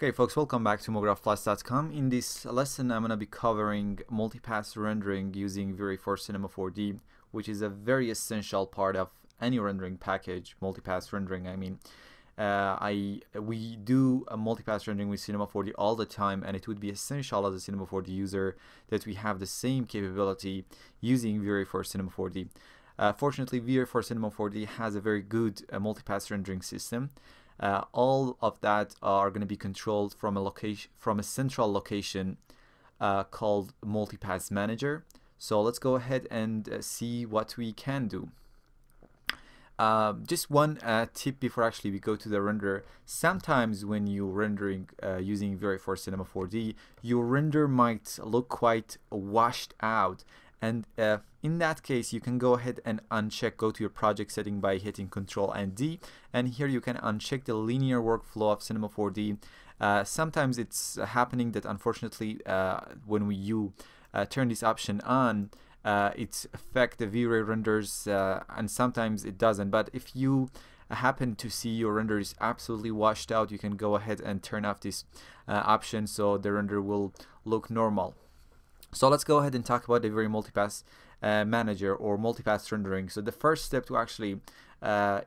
Okay folks, welcome back to mographplus.com. In this lesson I'm going to be covering multipass rendering using V-Ray for Cinema 4D, which is a very essential part of any rendering package, multipass rendering I mean. We do a multipass rendering with Cinema 4D all the time, and it would be essential as a Cinema 4D user that we have the same capability using V-Ray for Cinema 4D. Fortunately, V-Ray for Cinema 4D has a very good multipass rendering system. All of that are going to be controlled from a location, from a central location called Multipass Manager. So let's go ahead and see what we can do. Just one tip before actually we go to the renderer. Sometimes when you're rendering using V-Ray for Cinema 4D, your render might look quite washed out. And in that case, you can go ahead and uncheck, go to your project setting by hitting Ctrl and D, and here you can uncheck the linear workflow of Cinema 4D. Sometimes it's happening that unfortunately when you turn this option on, it affects the V-Ray renders, and sometimes it doesn't. But if you happen to see your render is absolutely washed out, you can go ahead and turn off this option so the render will look normal. So let's go ahead and talk about the V-Ray Multipass Manager or multipass rendering. So the first step to actually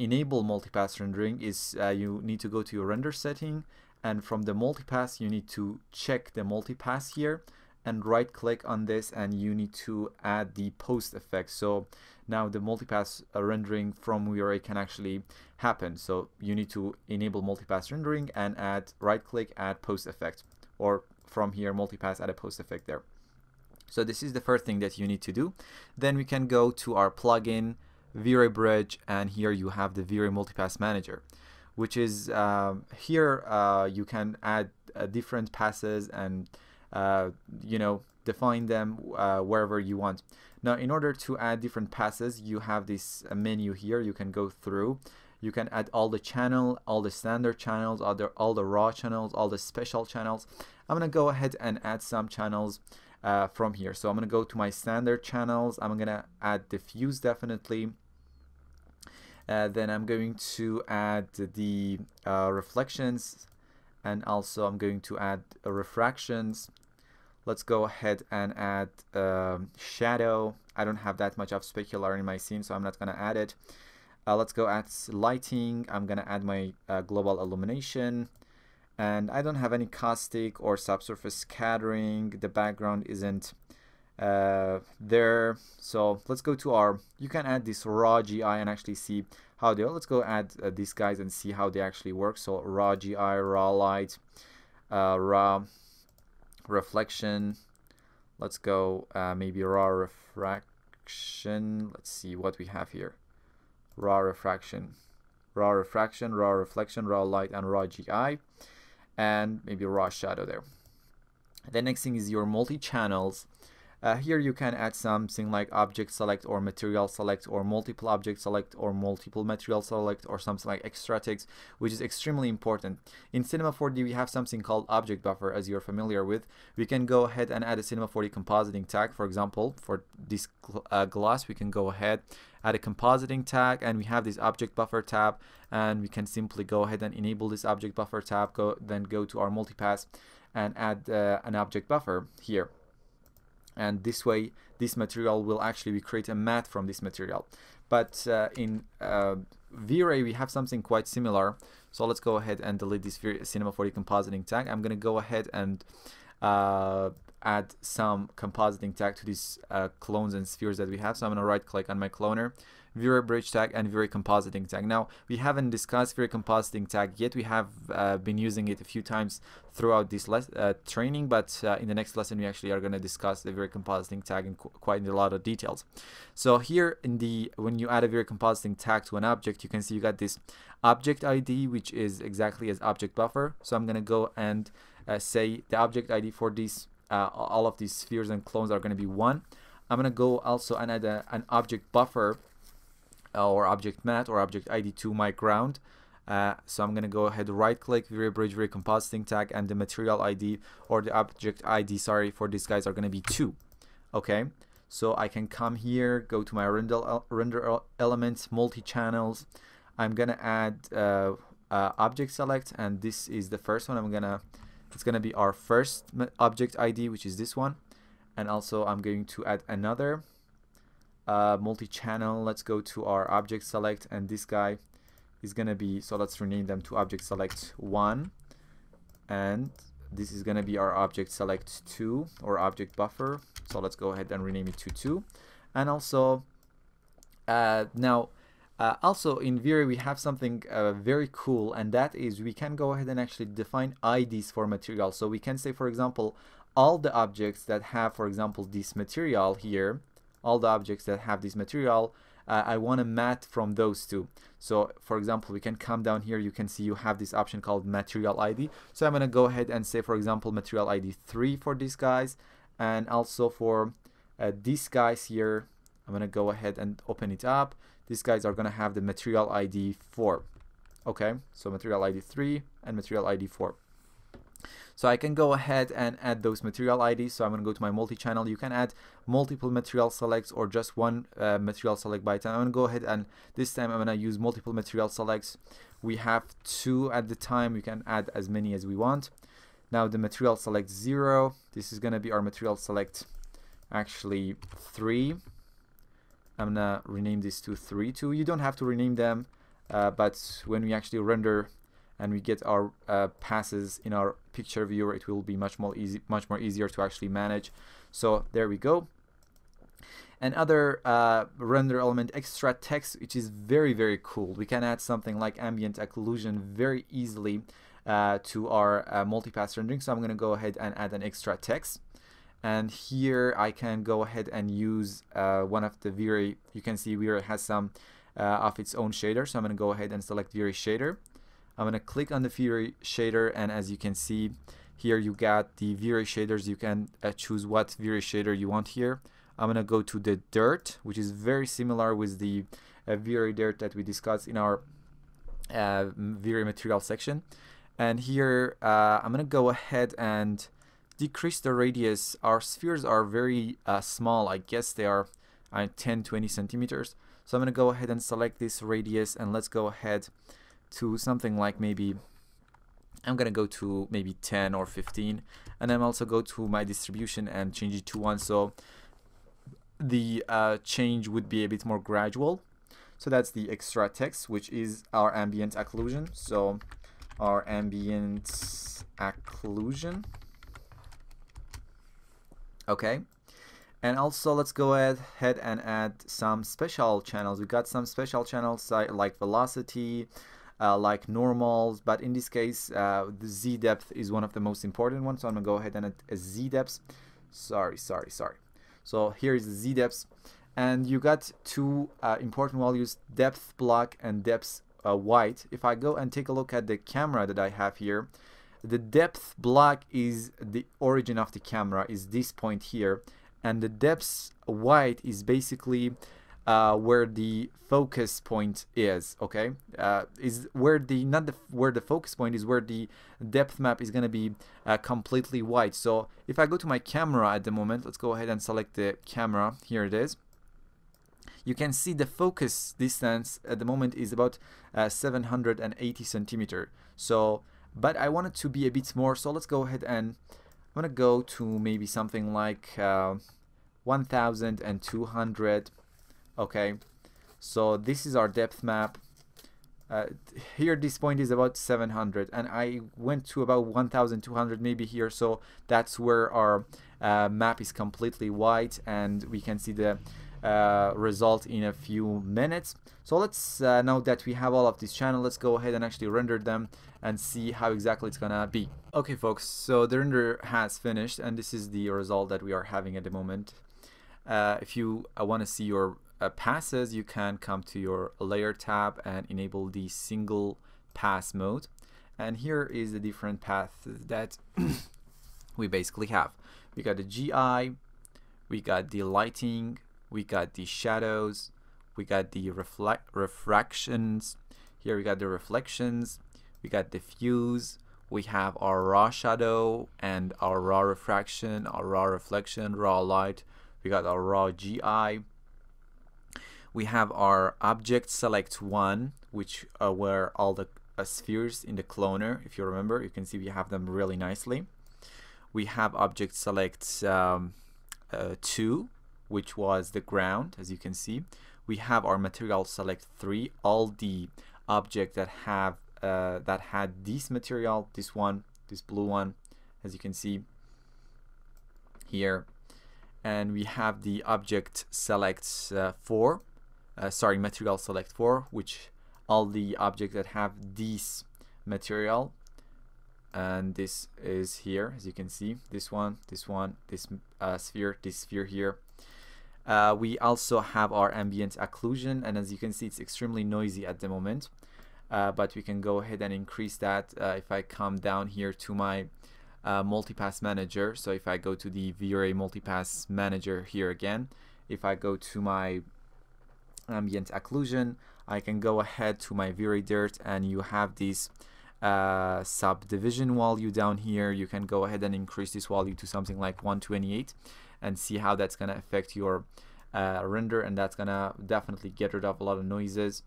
enable multipass rendering is you need to go to your render setting, and from the multipass you need to check the multipass here and right click on this, and you need to add the post effect. So now the multipass rendering from V-Ray can actually happen. So you need to enable multipass rendering and add, right click, add post effect, or from here multipass add a post effect there. So this is the first thing that you need to do. Then we can go to our plugin, V-Ray Bridge, and here you have the V-Ray Multipass Manager, which is here you can add different passes and you know, define them wherever you want. Now in order to add different passes, you have this menu here. You can go through. You can add all the channel, all the standard channels, all the raw channels, all the special channels. I'm gonna go ahead and add some channels from here. So I'm going to go to my standard channels. I'm going to add diffuse definitely. Then I'm going to add the reflections, and also I'm going to add refractions. Let's go ahead and add shadow. I don't have that much of specular in my scene, so I'm not going to add it. Let's go add lighting. I'm going to add my global illumination. And I don't have any caustic or subsurface scattering. The background isn't there. So let's go to our, you can add this raw GI and actually see how they are. Let's go add these guys and see how they actually work. So raw GI, raw light, raw reflection. Let's go maybe raw refraction. Let's see what we have here. Raw refraction, raw refraction, raw reflection, raw light, and raw GI. And maybe raw shadow there. The next thing is your multi-channels. Here you can add something like object select or material select or multiple object select or multiple material select or something like extra text, which is extremely important. In Cinema 4D we have something called object buffer, as you're familiar with. We can go ahead and add a Cinema 4D compositing tag, for example. For this glass we can go ahead, add a compositing tag, and we have this object buffer tab, and we can simply go ahead and enable this object buffer tab, then go to our multipass and add an object buffer here. And this way, this material will actually, we create a mat from this material. But in V-Ray, we have something quite similar. So let's go ahead and delete this Cinema 4D compositing tag. I'm going to go ahead and add some compositing tag to these clones and spheres that we have. So I'm going to right click on my cloner, V-Ray Bridge tag, and V-Ray compositing tag. Now we haven't discussed V-Ray compositing tag yet. We have been using it a few times throughout this training, but in the next lesson we actually are going to discuss the V-Ray compositing tag in quite a lot of details. So here in the, when you add a V-Ray compositing tag to an object, you can see you got this object ID, which is exactly as object buffer. So I'm going to go and say the object ID for these all of these spheres and clones are going to be 1. I'm going to go also and add an object buffer or object mat or object ID to my ground. So I'm going to go ahead, right click, V-Ray Bridge, V-Ray compositing tag, and the material ID or the object ID, sorry, for these guys are going to be 2. Okay, so I can come here, go to my render elements, multi channels. I'm going to add object select, and this is the first one. It's gonna be our first object ID, which is this one, and also I'm going to add another multi-channel. Let's go to our object select, and this guy is gonna be, so let's rename them to object select 1, and this is gonna be our object select 2 or object buffer. So let's go ahead and rename it to 2. And also also in V-Ray we have something very cool, and that is we can go ahead and actually define IDs for material. So we can say, for example, all the objects that have, for example, this material here, all the objects that have this material, I want to mat from those two. So for example, we can come down here, you can see you have this option called material ID. So I'm going to go ahead and say, for example, material ID 3 for these guys, and also for these guys here, I'm going to go ahead and open it up. These guys are going to have the material ID 4. Okay, so material ID 3 and material ID 4. So I can go ahead and add those material IDs. So I'm going to go to my multi-channel. You can add multiple material selects or just one material select by time. I'm going to go ahead and this time I'm going to use multiple material selects. We have 2 at the time. We can add as many as we want. Now the material select 0. This is going to be our material select actually 3. I'm going to rename this to 3 too. You don't have to rename them, but when we actually render and we get our passes in our picture viewer, it will be much more easier to actually manage. So there we go. Another render element, extra text, which is very, very cool. We can add something like ambient occlusion very easily to our multipass rendering. So I'm going to go ahead and add an extra text, and here I can go ahead and use one of the V-Ray. You can see V-Ray has some of its own shader, so I'm going to go ahead and select V-Ray shader. I'm going to click on the V-Ray shader, and as you can see here, you got the V-Ray shaders. You can choose what V-Ray shader you want here. I'm going to go to the dirt, which is very similar with the V-Ray dirt that we discussed in our V-Ray material section. And here I'm going to go ahead and decrease the radius. Our spheres are very small. I guess they are 10-20 centimeters. So I'm going to go ahead and select this radius, and let's go ahead to something like, maybe I'm gonna go to maybe 10 or 15, and I'm also go to my distribution and change it to 1, so the change would be a bit more gradual. So that's the extra text, which is our ambient occlusion. So our ambient occlusion, okay. And also let's go ahead and add some special channels. We got some special channels like velocity, like normals, but in this case the Z depth is one of the most important ones. So I'm gonna go ahead and add a Z depth. Sorry. So here is the Z depth, and you got 2 important values, depth black and depth white. If I go and take a look at the camera that I have here, the depth black is the origin of the camera, is this point here, and the depth white is basically where the focus point is, okay, is where the focus point is, where the depth map is going to be completely white. So if I go to my camera at the moment, let's go ahead and select the camera. Here it is. You can see the focus distance at the moment is about 780 centimeter. So, but I want it to be a bit more. So let's go ahead and I'm gonna go to maybe something like 1,200. Okay, so this is our depth map. Here this point is about 700, and I went to about 1,200 maybe here. So that's where our map is completely white, and we can see the result in a few minutes. So let's now that we have all of this channel, let's go ahead and actually render them and see how exactly it's gonna be. Okay folks, so the render has finished, and this is the result that we are having at the moment. If you want to see your passes, you can come to your layer tab and enable the single pass mode, and here is the different path that we basically have. We got the GI, we got the lighting, we got the shadows, we got the refractions, here we got the reflections, we got the diffuse, we have our raw shadow and our raw refraction, our raw reflection, raw light, we got our raw GI. We have our object select 1, which where all the spheres in the cloner. If you remember, you can see we have them really nicely. We have object select 2, which was the ground, as you can see. We have our material select 3, all the objects that have that had this material, this one, this blue one, as you can see here. And we have the object select 4, sorry, material select 4, which all the objects that have this material, and this is here, as you can see, this one, this sphere, this sphere here. We also have our ambient occlusion, and as you can see, it's extremely noisy at the moment, but we can go ahead and increase that if I come down here to my Multipass Manager. So if I go to the V-Ray Multipass Manager here again, if I go to my ambient occlusion, I can go ahead to my V-Ray Dirt, and you have this subdivision value down here. You can go ahead and increase this value to something like 128 and see how that's gonna affect your render, and that's gonna definitely get rid of a lot of noises.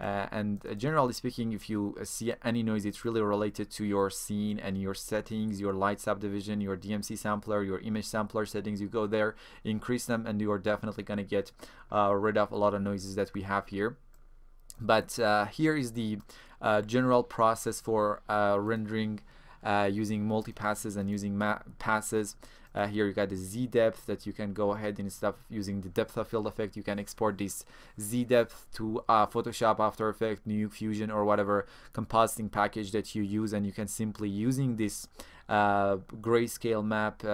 And generally speaking, if you see any noise, it's really related to your scene and your settings, your light subdivision, your DMC sampler, your image sampler settings. You go there, increase them, and you are definitely going to get rid of a lot of noises that we have here. But here is the general process for rendering using multi-passes and using passes. Here you got the Z depth that you can go ahead, instead of using the depth of field effect, you can export this Z depth to Photoshop, After Effects, Nuke, Fusion, or whatever compositing package that you use, and you can simply, using this grayscale map,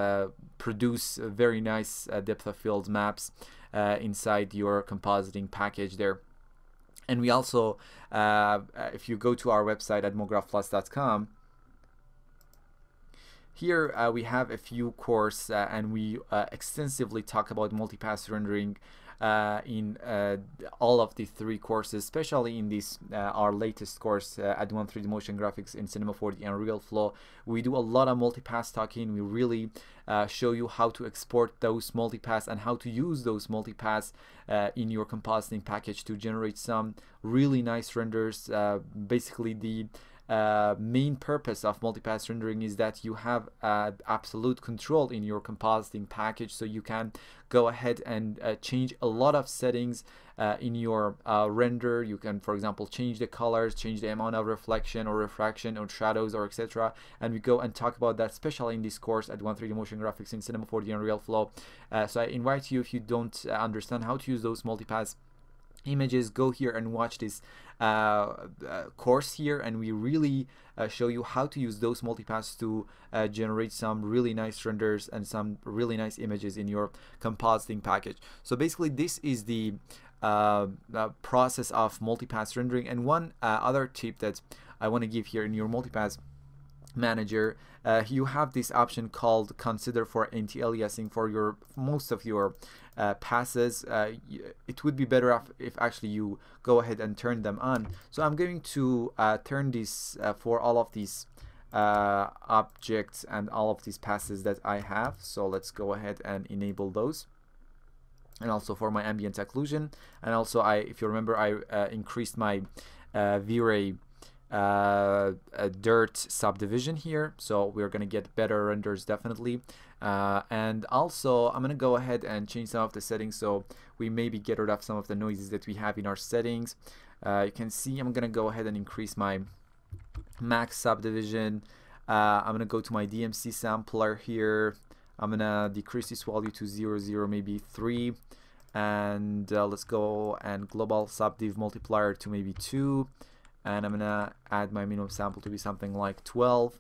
produce very nice depth of field maps inside your compositing package there. And we also, if you go to our website at mographplus.com, here we have a few courses and we extensively talk about multipass rendering in all of the 3 courses, especially in this our latest course, Ad1 3D Motion Graphics in Cinema 4D and Real Flow. We do a lot of multipass talking. We really show you how to export those multipass and how to use those multipass in your compositing package to generate some really nice renders. Basically, the main purpose of multipass rendering is that you have absolute control in your compositing package, so you can go ahead and change a lot of settings in your render. You can, for example, change the colors, change the amount of reflection or refraction or shadows or etc. And we go and talk about that, especially in this course at Ad1 3D Motion Graphics in Cinema 4D and Real Flow. So I invite you, if you don't understand how to use those multipass images, go here and watch this course here, and we really show you how to use those multipass to generate some really nice renders and some really nice images in your compositing package. So basically, this is the process of multipass rendering. And one other tip that I want to give here in your multipass manager, you have this option called consider for anti-aliasing for your most of your passes. It would be better if actually you go ahead and turn them on. So I'm going to turn this for all of these objects and all of these passes that I have. So let's go ahead and enable those, and also for my ambient occlusion. And also, if you remember, I increased my V-Ray a dirt subdivision here, so we're gonna get better renders definitely. And also I'm gonna go ahead and change some of the settings, so we maybe get rid of some of the noises that we have in our settings. You can see I'm gonna go ahead and increase my max subdivision. I'm gonna go to my DMC sampler here. I'm gonna decrease this value to 0, 0, maybe 3, and let's go and global subdiv multiplier to maybe 2. And I'm gonna add my minimum sample to be something like 12.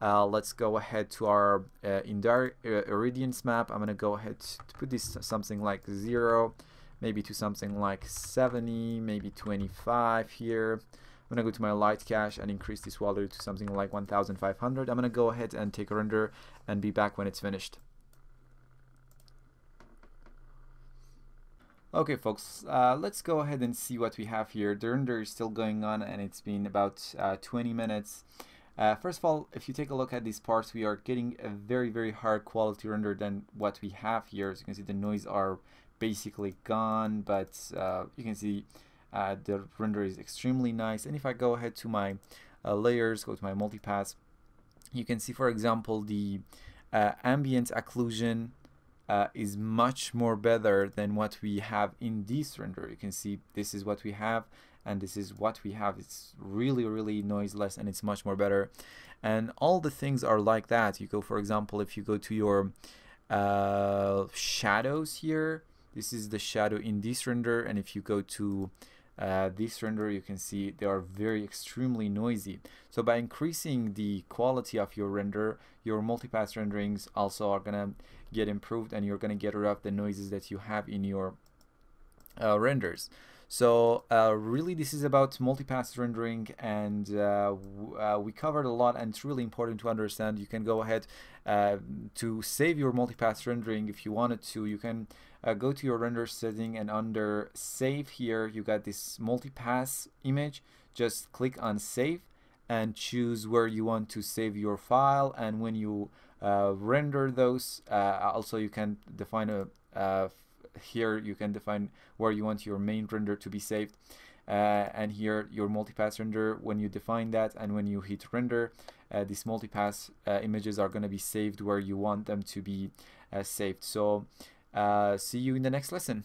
Let's go ahead to our irradiance map. I'm gonna go ahead to put this to something like 0, maybe to something like 70, maybe 25 here. I'm gonna go to my light cache and increase this value to something like 1,500. I'm gonna go ahead and take a render and be back when it's finished. Okay folks, let's go ahead and see what we have here. The render is still going on, and it's been about 20 minutes. First of all, if you take a look at these parts, we are getting a very, very higher quality render than what we have here. As you can see, the noise are basically gone, but you can see the render is extremely nice. And if I go ahead to my layers, go to my multipass, you can see, for example, the ambient occlusion is much more better than what we have in this render. You can see this is what we have and this is what we have. It's really, really noiseless and it's much more better. And all the things are like that. You go, for example, if you go to your shadows here, this is the shadow in this render, and if you go to this render, you can see they are very extremely noisy. So by increasing the quality of your render, your multipass renderings also are gonna get improved and you're gonna get rid of the noises that you have in your renders. So really this is about multipass rendering, and we covered a lot, and it's really important to understand. You can go ahead to save your multipass rendering if you wanted to. You can go to your render setting, and under save here you got this multipass image. Just click on save and choose where you want to save your file, and when you render those, also you can define a here you can define where you want your main render to be saved, and here your multipass render, when you define that and when you hit render, these multipass images are going to be saved where you want them to be saved. So see you in the next lesson.